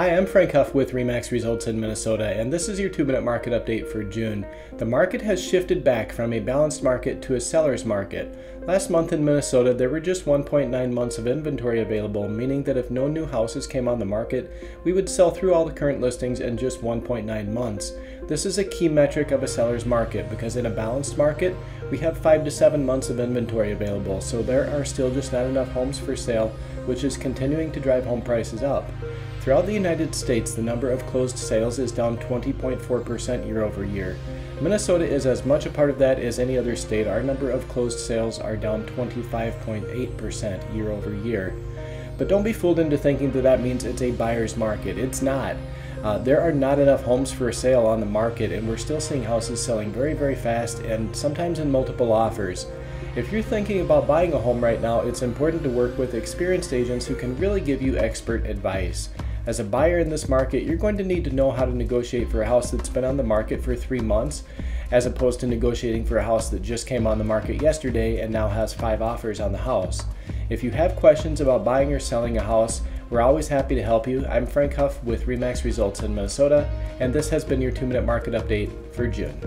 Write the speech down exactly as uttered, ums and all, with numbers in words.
Hi, I'm Frank Hough with RE/MAX Results in Minnesota, and this is your two-minute market update for June. The market has shifted back from a balanced market to a seller's market. Last month in Minnesota, there were just one point nine months of inventory available, meaning that if no new houses came on the market, we would sell through all the current listings in just one point nine months. This is a key metric of a seller's market because in a balanced market, we have five to seven months of inventory available, so there are still just not enough homes for sale, which is continuing to drive home prices up. Throughout the United States, the number of closed sales is down twenty point four percent year over year. Minnesota is as much a part of that as any other state. Our number of closed sales are down twenty-five point eight percent year over year. But don't be fooled into thinking that that means it's a buyer's market. It's not. Uh, there are not enough homes for sale on the market, and we're still seeing houses selling very, very fast and sometimes in multiple offers. If you're thinking about buying a home right now, it's important to work with experienced agents who can really give you expert advice. As a buyer in this market, you're going to need to know how to negotiate for a house that's been on the market for three months, as opposed to negotiating for a house that just came on the market yesterday and now has five offers on the house. If you have questions about buying or selling a house, we're always happy to help you. I'm Frank Hough with RE/MAX Results in Minnesota, and this has been your two-minute market update for June.